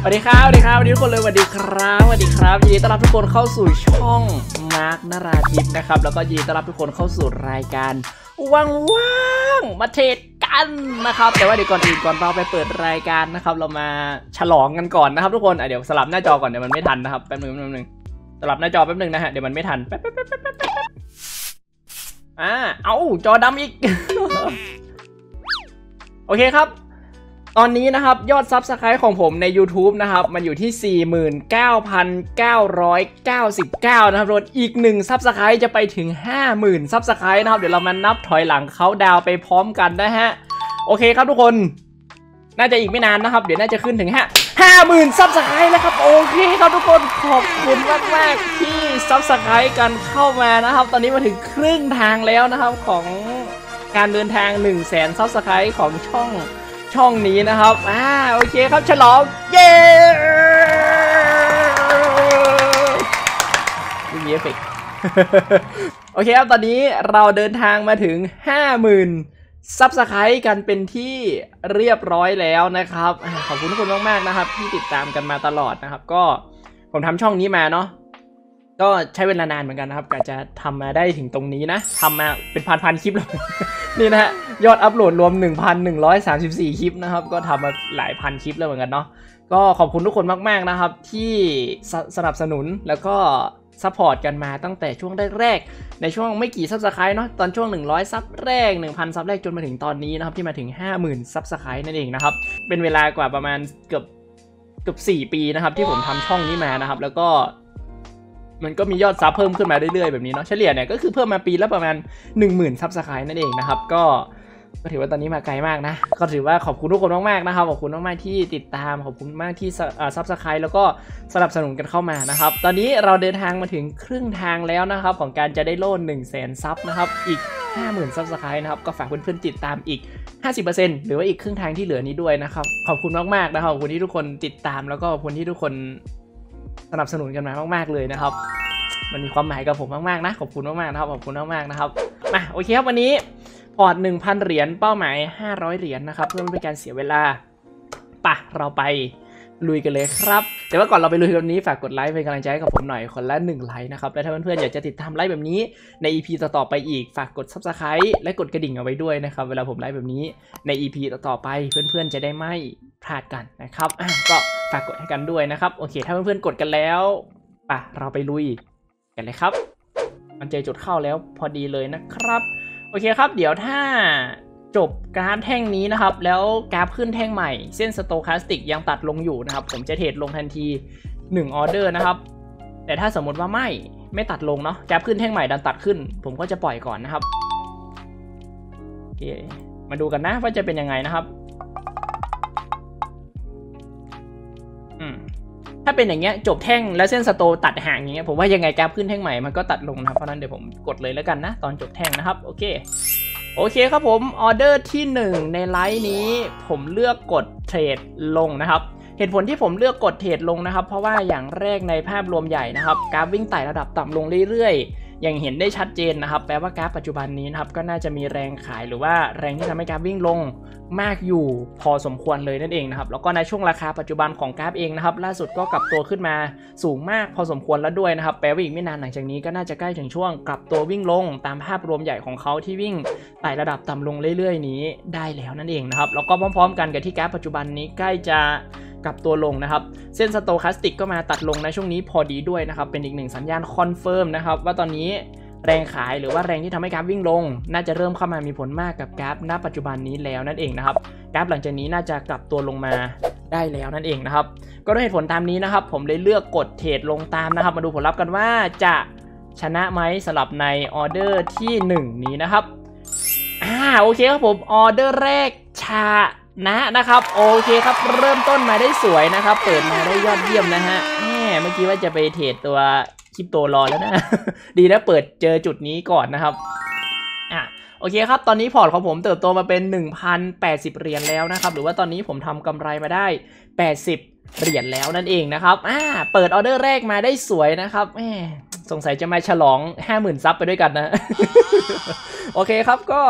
สวัสดีครับสวัสดีครับวันนี้ทุกคนเลยสวัสดีครับสวัสดีครับยินดีต้อนรับทุกคนเข้าสู่ช่องมาร์คนราธิปนะครับแล้วก็ยินดีต้อนรับทุกคนเข้าสู่รายการว่างๆมาเทศกันนะครับแต่ว่าเดี๋ยวก่อนอื่นก่อนเราไปเปิดรายการนะครับเรามาฉลองกันก่อนนะครับทุกคนเดี๋ยวสลับหน้าจอก่อนเดี๋ยวมันไม่ทันนะครับแป๊บนึงสลับหน้าจอแป๊บนึงนะฮะเดี๋ยวมันไม่ทันเอาจอดำอีก โอเคครับตอนนี้นะครับยอดซับสไครต์ของผมใน YouTube นะครับมันอยู่ที่ 49,999 นะครับรถอีก1ซับสไครต์จะไปถึง 50,000 ซับสไครต์นะครับเดี๋ยวเรามานับถอยหลังเขาดาวไปพร้อมกันนะฮะโอเคครับทุกคนน่าจะอีกไม่นานนะครับเดี๋ยวน่าจะขึ้นถึง 50,000 ซับสไครต์แล้วครับโอเคครับทุกคนขอบคุณมากๆที่ซับสไครต์กันเข้ามานะครับตอนนี้มาถึงครึ่งทางแล้วนะครับของการเดินทาง 100,000 ซับสไครต์ของช่องนี้นะครับโอเคครับฉลองเย้ไม่มีเอฟเฟกต์โอเคครับตอนนี้เราเดินทางมาถึง 50,000 ซับสไครต์กันเป็นที่เรียบร้อยแล้วนะครับขอบคุณทุกคนมากๆนะครับที่ติดตามกันมาตลอดนะครับก็ผมทำช่องนี้มาเนาะก็ใช้เวลานานเหมือนกันนะครับกว่าจะทำมาได้ถึงตรงนี้นะทำมาเป็นพันคลิปเลย นี่นะฮะยอดอัพโหลดรวม 1,134 คลิปนะครับก็ทำมาหลายพันคลิปแล้วเหมือนกันเนาะก็ขอบคุณทุกคนมากๆนะครับที่สนับสนุนแล้วก็ซัพพอร์ตกันมาตั้งแต่ช่วงแรกๆในช่วงไม่กี่ซับสไครต์เนาะตอนช่วง100ซับแรก 1,000 ซับแรกจนมาถึงตอนนี้นะครับที่มาถึง 50,000 ซับสไครต์นั่นเองนะครับเป็นเวลากว่าประมาณเกือบ4 ปีนะครับที่ผมทำช่องนี้มานะครับแล้วก็มันก็มียอดซับเพิ่มขึ้นมาเรื่อยๆแบบนี้เนาะเฉลี่ยเนี่ยก็คือเพิ่มมาปีละประมาณ 10,000 ซับสไครต์นั่นเองนะครับก็ถือว่าตอนนี้มาไกลมากนะก็ถือว่าขอบคุณทุกคนมากๆนะครับขอบคุณมากๆที่ติดตามขอบคุณมากที่ซับสไครต์แล้วก็สนับสนุนกันเข้ามานะครับตอนนี้เราเดินทางมาถึงครึ่งทางแล้วนะครับของการจะได้โล่ 100,000 ซับนะครับอีก 50,000 ซับสไครต์นะครับก็ฝากเพื่อนๆติดตามอีก 50% หรือว่าอีกครึ่งทางที่เหลือนี้ด้วยนะครับขอบคุณมากๆนะครับขอบคุณที่ทุกคนติดตามแล้วก็ขอบคุณที่ทุกคนสนับสนุนกันมามากๆเลยนะครับมันมีความหมายกับผมมากๆนะขอบคุณมากๆนะครับขอบคุณมากๆนะครับมาโอเคครับวันนี้พอร์ต 1,000 เหรียญเป้าหมาย 500 เหรียญนะครับเพื่อไม่เป็นการเสียเวลาป่ะเราไปลุยกันเลยครับแต่ว่าก่อนเราไปลุยกันนี้ฝากกดไลค์เป็นกำลังใจให้กับผมหน่อยคนละ1ไลค์นะครับและถ้าเพื่อนๆอยากจะติดตามไลค์แบบนี้ใน EP ต่อๆไปอีกฝากกด Subscribe และกดกระดิ่งเอาไว้ด้วยนะครับเวลาผมไลค์แบบนี้ใน EP ต่อๆไปเพื่อนๆจะได้ไม่พลาดกันนะครับก็ฝากกดให้กันด้วยนะครับโอเคถ้าเพื่อนๆกดกันแล้วป่ะเราไปลุยกันเลยครับมันเจอจุดเข้าแล้วพอดีเลยนะครับโอเคครับเดี๋ยวถ้าจบกราฟแท่งนี้นะครับแล้วกราฟขึ้นแท่งใหม่เส้นสโตคาสติกยังตัดลงอยู่นะครับผมจะเทรดลงทันที1ออเดอร์นะครับแต่ถ้าสมมติว่าไม่ตัดลงเนาะกราฟขึ้นแท่งใหม่ดันตัดขึ้นผมก็จะปล่อยก่อนนะครับโอเคมาดูกันนะว่าจะเป็นยังไงนะครับถ้าเป็นอย่างเงี้ยจบแท่งแล้วเส้นสโตตัดห่างอย่างเงี้ยผมว่ายังไงกราฟขึ้นแท่งใหม่มันก็ตัดลงนะครับเพราะนั้นเดี๋ยวผมกดเลยแล้วกันนะตอนจบแท่งนะครับโอเคครับผมออเดอร์ที่1ในไลฟ์นี้ผมเลือกกดเทรดลงนะครับเหตุผลที่ผมเลือกกดเทรดลงนะครับเพราะว่าอย่างแรกในภาพรวมใหญ่นะครับกราฟวิ่งไต่ระดับต่ำลงเรื่อยๆอย่างเห็นได้ชัดเจนนะครับแปลว่ากราฟปัจจุบันนี้นะครับก็น่าจะมีแรงขายหรือว่าแรงที่ทำให้กราฟวิ่งลงมากอยู่พอสมควรเลยนั่นเองนะครับแล้วก็ในช่วงราคาปัจจุบันของกราฟเองนะครับล่าสุดก็กลับตัวขึ้นมาสูงมากพอสมควรแล้วด้วยนะครับแปลว่าอีกไม่นานหลังจากนี้ก็น่าจะใกล้ถึงช่วงกลับตัววิ่งลงตามภาพรวมใหญ่ของเขาที่วิ่งไต่ระดับต่ำลงเรื่อยๆนี้ได้แล้วนั่นเองนะครับแล้วก็พร้อมๆกันกับที่กราฟปัจจุบันนี้ใกล้จะกลับตัวลงนะครับเส้นสโตคาสติกก็มาตัดลงในช่วงนี้พอดีด้วยนะครับเป็นอีกหนึ่งสัญญาณคอนเฟิร์มนะครับว่าตอนนี้แรงขายหรือว่าแรงที่ทำให้กราฟวิ่งลงน่าจะเริ่มเข้ามามีผลมากกับกราฟณปัจจุบันนี้แล้วนั่นเองนะครับกราฟหลังจากนี้น่าจะกลับตัวลงมาได้แล้วนั่นเองนะครับก็ด้วยเหตุผลตามนี้นะครับผมเลยเลือกกดเทรดลงตามนะครับมาดูผลลัพธ์กันว่าจะชนะไหมสำหรับในออเดอร์ที่1นี้นะครับโอเคครับผมออเดอร์แรกชนะนะครับโอเคครับเริ่มต้นมาได้สวยนะครับเปิดมาได้ยอดเยี่ยมนะฮะแหมเมื่อกี้ว่าจะไปเทรดตัวคลิปโตรอแล้วนะดีนะเปิดเจอจุดนี้ก่อนนะครับโอเคครับตอนนี้พอร์ตของผมเติบโตมาเป็น 1,080 เหรียญแล้วนะครับหรือว่าตอนนี้ผมทำกำไรมาได้80 เหรียญแล้วนั่นเองนะครับเปิดออเดอร์แรกมาได้สวยนะครับ สงสัยจะมาฉลอง 50,000 ซับไปด้วยกันนะโอเคครับก็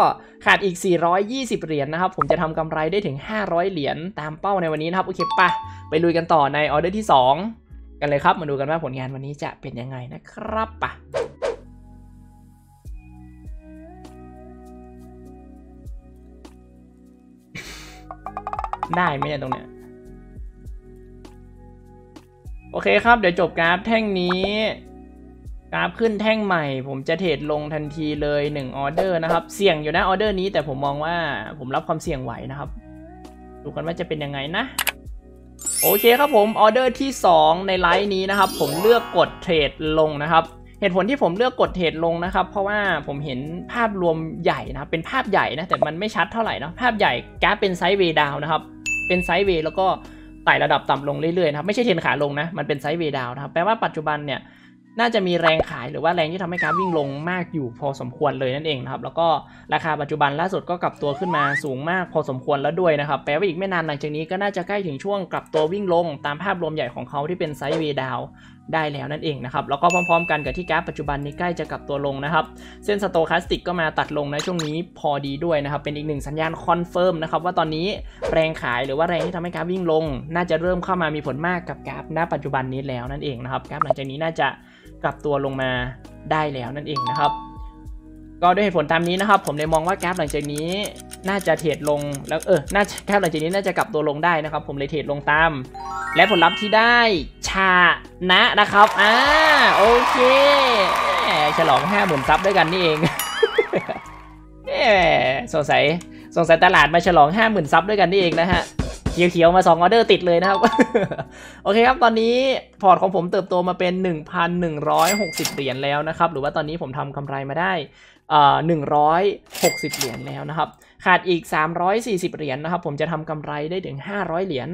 ขาดอีก420เหรียญนะครับผมจะทำกำไรได้ถึง500เหรียญตามเป้าในวันนี้นะครับโอเคป่ะไปลุยกันต่อในออเดอร์ที่2กันเลยครับมาดูกันว่าผลงานวันนี้จะเป็นยังไงนะครับป่ะได้ไหมเนี่ยตรงเนี้ยโอเคครับเดี๋ยวจบกราฟแท่งนี้กราฟขึ้นแท่งใหม่ผมจะเทรดลงทันทีเลย1ออเดอร์นะครับเสี่ยงอยู่นะออเดอร์นี้แต่ผมมองว่าผมรับความเสี่ยงไหวนะครับดูกันว่าจะเป็นยังไงนะโอเคครับผมออเดอร์ที่2ในไลฟ์นี้นะครับผมเลือกกดเทรดลงนะครับเหตุผลที่ผมเลือกกดเทรดลงนะครับเพราะว่าผมเห็นภาพรวมใหญ่นะเป็นภาพใหญ่นะแต่มันไม่ชัดเท่าไหร่นะภาพใหญ่กราฟเป็นไซด์เวย์ดาวนะครับเป็นไซด์เวย์แล้วก็ไต่ระดับต่ำลงเรื่อยๆนะครับไม่ใช่เทรนขาลงนะมันเป็นไซด์เวย์ดาวนะครับแปลว่าปัจจุบันเนี่ยน่าจะมีแรงขายหรือว่าแรงที่ทำให้กราฟวิ่งลงมากอยู่พอสมควรเลยนั่นเองนะครับแล้วก็ราคาปัจจุบันล่าสุดก็กลับตัวขึ้นมาสูงมากพอสมควรแล้วด้วยนะครับแปลว่าอีกไม่นานหลังจากนี้ก็น่าจะใกล้ถึงช่วงกลับตัววิ่งลงตามภาพรวมใหญ่ของเขาที่เป็นไซด์เวย์ดาวได้แล้วนั่นเองนะครับแล้วก็พร้อมๆกันกับที่กราฟปัจจุบันนี้ใกล้จะกลับตัวลงนะครับเส้นสโตแคสติกก็มาตัดลงในช่วงนี้พอดีด้วยนะครับเป็นอีกหนึ่งสัญญาณคอนเฟิร์มนะครับว่าตอนนี้แรงขายหรือว่าแรงที่ทำให้กราฟวิ่งลงน่าจะเริ่มเข้ามามีผลมากกับกราฟณปัจจุบันนี้แล้วนั่นเองนะครับกราฟหลังจากนี้น่าจะกลับตัวลงมาได้แล้วนั่นเองนะครับก็ด้วยเหตุผลตามนี้นะครับผมเลยมองว่ากราฟหลังจากนี้น่าจะเทรดลงแล้วกราฟหลังจากนี้น่าจะกลับตัวลงได้นะครับผมเลยเทรดลงตามและผลลัพธ์ที่ได้ชนะนะครับโอเคฉลอง 50,000 ซับด้วยกันนี่เอง สงสัยตลาดมาฉลอง 50,000 ซับด้วยกันนี่เองนะฮะเขียวๆมา2ออเดอร์ติดเลยนะครับ โอเคครับตอนนี้พอร์ตของผมเติบโตมาเป็น 1,160 เหรียญแล้วนะครับหรือว่าตอนนี้ผมทำกำไรมาได้160 เหรียญแล้วนะครับขาดอีก340เหรียญนะครับผมจะทำกำไรได้ถึง500เหรียญ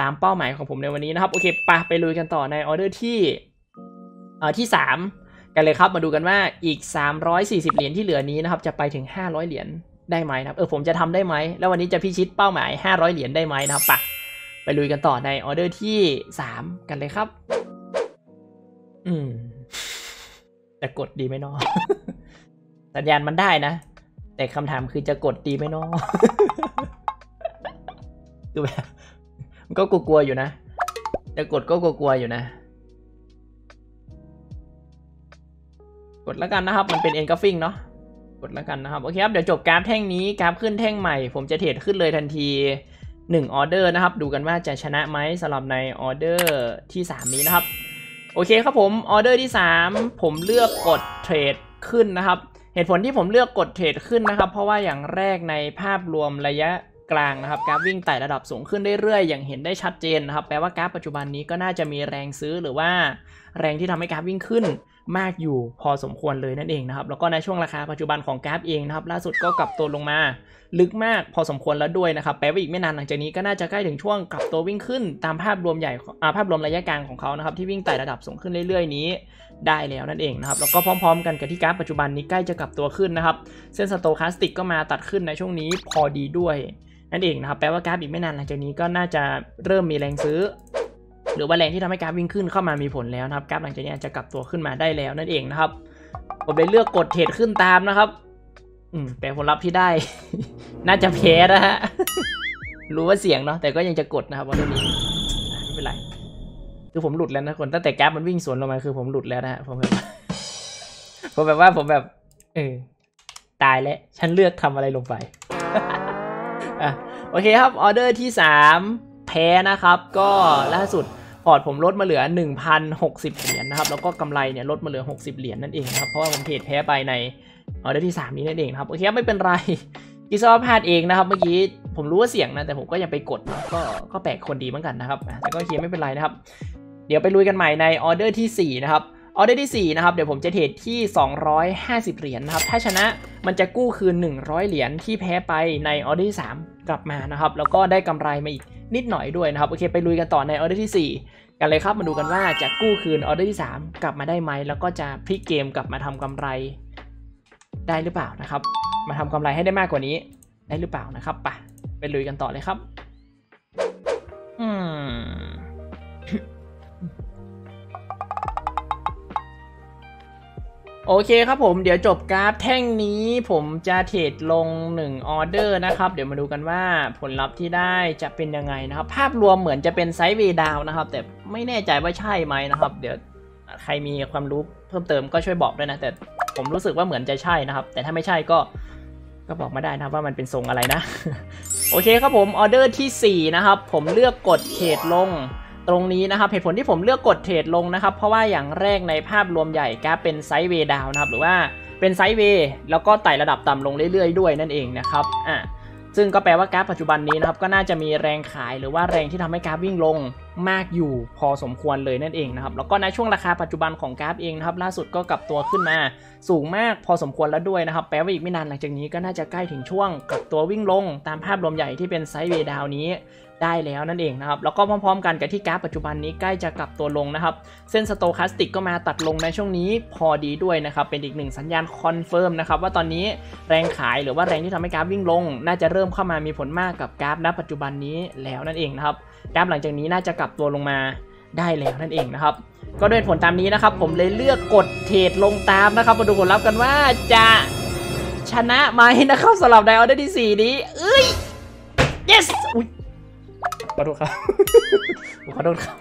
ตามเป้าหมายของผมในวันนี้นะครับโอเคป่ะไปลุยกันต่อในออเดอร์ที่3กันเลยครับมาดูกันว่าอีก340เหรียญที่เหลือนี้นะครับจะไปถึง500เหรียญได้ไหมนะครับผมจะทำได้ไหมแล้ววันนี้จะพิชิตเป้าหมาย500เหรียญได้ไหมนะครับป่ะไปลุยกันต่อในออเดอร์ที่3กันเลยครับจะกดดีไหมเนาะ สัญญาณมันได้นะแต่คำถามคือจะกดดีไหมเนาะ คือแบบก็กลัวๆอยู่นะจะกดก็กลัวๆอยู่นะกดแล้วกันนะครับมันเป็นเอ็นกราฟฟิ้งเนาะกดแล้วกันนะครับโอเคครับเดี๋ยวจบกราฟแท่งนี้กราฟขึ้นแท่งใหม่ผมจะเทรดขึ้นเลยทันที1ออเดอร์นะครับดูกันว่าจะชนะไหมสำหรับในออเดอร์ที่3นี้นะครับโอเคครับผมออเดอร์ที่3ผมเลือกกดเทรดขึ้นนะครับเหตุผลที่ผมเลือกกดเทรดขึ้นนะครับเพราะว่าอย่างแรกในภาพรวมระยะกลางนะครับกราฟวิ่งไต่ระดับสูงขึ้นเรื่อยๆอย่างเห็นได้ชัดเจนนะครับแปลว่ากราฟปัจจุบันนี้ก็น่าจะมีแรงซื้อหรือว่าแรงที่ทำให้กราฟวิ่งขึ้นมากอยู่พอสมควรเลยนั่นเองนะครับแล้วก็ในช่วงราคาปัจจุบันของกราฟเองนะครับล่าสุดก็กลับตัวลงมาลึกมากพอสมควรแล้วด้วยนะครับแปลว่าอีกไม่นานหลังจากนี้ก็น่าจะใกล้ถึงช่วงกลับตัววิ่งขึ้นตามภาพรวมใหญ่ภาพรวมระยะกลางของเขานะครับที่วิ่งไต่ระดับสูงขึ้นเรื่อยๆนี้ได้แล้วนั่นเองนะครับแล้วก็พร้อมๆกันกับที่กราฟปัจจุบันนี้ใกล้จะกลับตัวขึ้นนะครับเส้นสโตแคสติกก็มาตัดขึ้นในช่วงนี้พอดีด้วยนั่นเองนะครับแปลว่ากราฟอีกไม่นานหลังจากนี้ก็น่าจะเริ่มมีแรงซื้อหรือว่าแรงที่ทำให้กราฟวิ่งขึ้นเข้ามามีผลแล้วนะครับกราฟหลังจากนี้จะกลับตัวขึ้นมาได้แล้วนั่นเองนะครับผมเลยเลือกกดเทรดขึ้นตามนะครับแต่ผลลัพธ์ที่ได้ น่าจะแพ้นะฮะ รู้ว่าเสี่ยงเนาะแต่ก็ยังจะกดนะครับวันนี้ไม่เป็นไรคือผมหลุดแล้วนะคนตั้งแต่กราฟมันวิ่งสวนลงมาคือผมหลุดแล้วนะฮะผมแบบว่าตายแล้วฉันเลือกทำอะไรลงไป โอเคครับออเดอร์ที่3แพ้นะครับก็ล่าสุดพอร์ตผมลดมาเหลือ 1,060 เหรียญนะครับแล้วก็กำไรเนี่ยลดมาเหลือ60เหรียญนั่นเองครับเพราะว่าผมเทรดแพ้ไปในออเดอร์ที่3นี้นั่นเองครับโอเคไม่เป็นไรกิซอพลาดเองนะครับเมื่อกี้ผมรู้ว่าเสี่ยงนะแต่ผมก็ยังไปกดก็แปลกคนดีเหมือนกันนะครับแต่ก็โอเคไม่เป็นไรนะครับเดี๋ยวไปลุยกันใหม่ในออเดอร์ที่4นะครับออเดอร์ที่4นะครับเดี๋ยวผมจะเทรดที่250เหรียญนะครับถ้าชนะมันจะกู้คืน100เหรียญที่แพ้ไปในออเดอร์ที่3กลับมานะครับแล้วก็ได้กำไรมาอีกนิดหน่อยด้วยนะครับโอเคไปลุยกันต่อในออเดอร์ที่4กันเลยครับมาดูกันว่าจะกู้คืนออเดอร์ที่3กลับมาได้ไหมแล้วก็จะพลิกเกมกลับมาทำกำไรได้หรือเปล่านะครับมาทำกำไรให้ได้มากกว่านี้ได้หรือเปล่านะครับป่ะไปลุยกันต่อเลยครับ โอเคครับผมเดี๋ยวจบกราฟแท่งนี้ผมจะเทรดลง1ออเดอร์นะครับเดี๋ยวมาดูกันว่าผลลัพธ์ที่ได้จะเป็นยังไงนะครับภาพรวมเหมือนจะเป็นไซด์เวย์ดาวน์นะครับแต่ไม่แน่ใจว่าใช่ไหมนะครับเดี๋ยวใครมีความรู้เพิ่มเติมก็ช่วยบอกด้วยนะแต่ผมรู้สึกว่าเหมือนจะใช่นะครับแต่ถ้าไม่ใช่ก็บอกมาได้นะว่ามันเป็นทรงอะไรนะ โอเคครับผมออเดอร์ที่4นะครับผมเลือกกดเทรดลงตรงนี้นะครับเหตุผลที่ผมเลือกกดเทรดลงนะครับเพราะว่าอย่างแรกในภาพรวมใหญ่กราฟเป็นไซด์เวย์ดาวน์นะครับหรือว่าเป็นไซด์เวย์แล้วก็ไต่ระดับต่ำลงเรื่อยๆด้วยนั่นเองนะครับซึ่งก็แปลว่ากราฟปัจจุบันนี้นะครับก็น่าจะมีแรงขายหรือว่าแรงที่ทำให้กราฟวิ่งลงมากอยู่พอสมควรเลยนั่นเองนะครับแล้วก็ในช่วงราคาปัจจุบันของกราฟเองนะครับล่าสุดก็กลับตัวขึ้นมาสูงมากพอสมควรแล้วด้วยนะครับแปลว่าอีกไม่นานหลังจากนี้ก็น่าจะใกล้ถึงช่วงกลับตัววิ่งลงตามภาพรวมใหญ่ที่เป็นไซด์เวย์ดาวน์นี้ได้แล้วนั่นเองนะครับแล้วก็พร้อมๆกันกับที่กราฟปัจจุบันนี้ใกล้จะกลับตัวลงนะครับเส้นสโตคาสติกก็มาตัดลงในช่วงนี้พอดีด้วยนะครับเป็นอีกหนึ่งสัญญาณคอนเฟิร์มนะครับว่าตอนนี้แรงขายหรือว่าแรงที่ทำให้กราฟวิ่งลงน่าจะเริ่มเข้ามามีผลมากกับกราฟณปัจจุบันนี้แล้วนั่นเองนะครับกราฟหลังจากนี้น่าจะกลับตัวลงมาได้แล้วนั่นเองนะครับก็ด้วยผลตามนี้นะครับผมเลยเลือกกดเทรดลงตามนะครับมาดูผลลัพธ์กันว่าจะชนะไหมนะครับสำหรับในออเดอร์ที่4นี้เอ้ย yes ขอโทษครับขอโทษครับ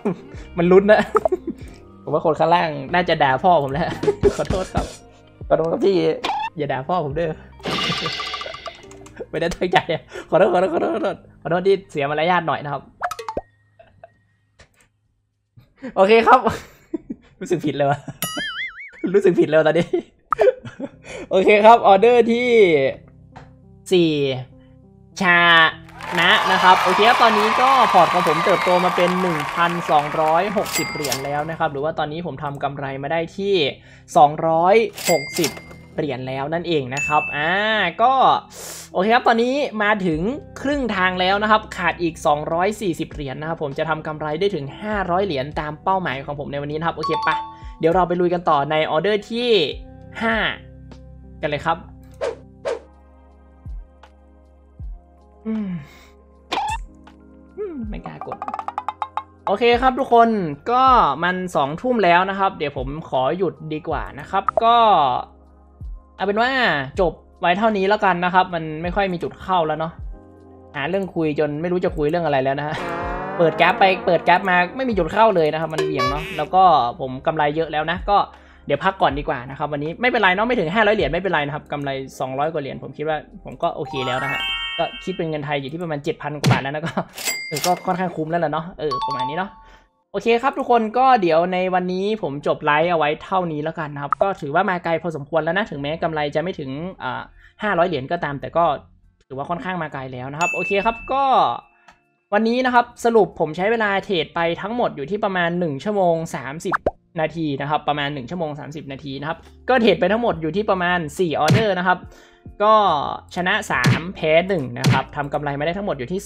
มันลุ้นนะผมว่าคนข้างล่างน่าจะด่าพ่อผมแล้วขอโทษครับขอโทษครับพี่อย่าด่าพ่อผมเด้อไม่ได้ตั้งใจขอโทษขอโทษที่เสียมารยาทหน่อยนะครับโอเคครับรู้สึกผิดเลยวะรู้สึกผิดแล้วตอนนี้โอเคครับออเดอร์ที่4ชานะครับโอเคครับตอนนี้ก็พอร์ตของผมเติบโตมาเป็น 1,260 เหรียญแล้วนะครับหรือว่าตอนนี้ผมทำกำไรมาได้ที่260 เหรียญแล้วนั่นเองนะครับก็โอเคครับตอนนี้มาถึงครึ่งทางแล้วนะครับขาดอีก240 เหรียญนะครับผมจะทำกำไรได้ถึง500 เหรียญตามเป้าหมายของผมในวันนี้นะครับโอเคปะเดี๋ยวเราไปลุยกันต่อในออเดอร์ที่5กันเลยครับไม่กล้ากดโอเคครับทุกคนก็มัน2 ทุ่มแล้วนะครับเดี๋ยวผมขอหยุดดีกว่านะครับก็เอาเป็นว่าจบไว้เท่านี้แล้วกันนะครับมันไม่ค่อยมีจุดเข้าแล้วเนาะหาเรื่องคุยจนไม่รู้จะคุยเรื่องอะไรแล้วนะฮะเปิดแก๊ปไปเปิดแก๊ปมาไม่มีจุดเข้าเลยนะครับมันเบี่ยงเนาะแล้วก็ผมกำไรเยอะแล้วนะก็เดี๋ยวพักก่อนดีกว่านะครับวันนี้ไม่เป็นไรเนาะไม่ถึง500 เหรียญไม่เป็นไรนะครับกำไร200 กว่าเหรียญผมคิดว่าผมก็โอเคแล้วนะฮะก็คิดเป็นเงินไทยอยู่ที่ประมาณ 7,000 กว่าบาทแล้วนะก็ค่อนข้างคุ้มแล้วล่ะเนาะประมาณนี้เนาะโอเคครับทุกคนก็เดี๋ยวในวันนี้ผมจบไลฟ์เอาไว้เท่านี้แล้วกันนะครับก็ถือว่ามาไกลพอสมควรแล้วนะถึงแม้กำไรจะไม่ถึง500 เหรียญก็ตามแต่ก็ถือว่าค่อนข้างมาไกลแล้วนะครับโอเคครับก็วันนี้นะครับสรุปผมใช้เวลาเทรดไปทั้งหมดอยู่ที่ประมาณ1 ชั่วโมง 30 นาทีนะครับประมาณ1 ชั่วโมง 30 นาทีนะครับก็เทรดไปทั้งหมดอยู่ที่ประมาณ4 ออเดอร์นะครับก็ชนะ3แพ้1นะครับทำกำไรมาได้ทั้งหมดอยู่ที่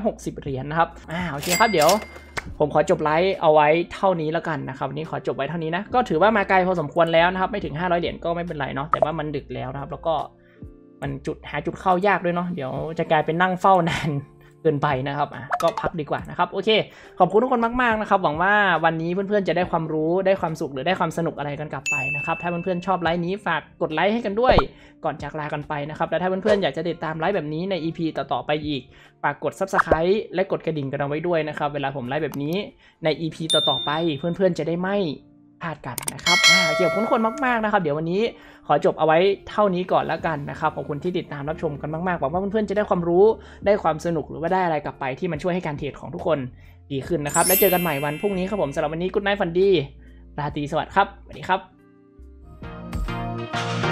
260 เหรียญนะครับโอเคครับเดี๋ยวผมขอจบไลฟ์เอาไว้เท่านี้แล้วกันนะครับวันนี้ขอจบไว้เท่านี้นะก็ถือว่ามาไกลพอสมควรแล้วนะครับไม่ถึง500 เหรียญก็ไม่เป็นไรเนาะแต่ว่ามันดึกแล้วนะครับแล้วก็มันจุดหาจุดเข้ายากด้วยเนาะเดี๋ยวจะกลายเป็นนั่งเฝ้านานเกินไปนะครับก็พักดีกว่านะครับโอเคขอบคุณทุกคนมากๆนะครับหวังว่าวันนี้เพื่อนๆจะได้ความรู้ได้ความสุขหรือได้ความสนุกอะไรกันกลับไปนะครับถ้าเพื่อนๆชอบไลฟ์นี้ฝากกดไลค์ให้กันด้วยก่อนจากลากันไปนะครับและถ้าเพื่อนๆอยากจะติดตามไลฟ์แบบนี้ใน EP ต่อๆไปอีกฝากกด Subscribe และกดกระดิ่งกันเอาไว้ด้วยนะครับเวลาผมไลฟ์แบบนี้ใน EP ต่อๆไปเพื่อนๆจะได้ไม่พลาดกันนะครับเกี่ยวกับทุกคนมากๆนะครับเดี๋ยววันนี้ขอจบเอาไว้เท่านี้ก่อนแล้วกันนะครับขอบคุณที่ติดตามรับชมกันมากๆหวังว่าเพื่อนๆจะได้ความรู้ได้ความสนุกหรือว่าได้อะไรกลับไปที่มันช่วยให้การเทรดของทุกคนดีขึ้นนะครับแล้วเจอกันใหม่วันพรุ่งนี้ครับผมสำหรับวันนี้ Good Night ฝันดีราตรีสวัสดิ์ครับสวัสดีครับ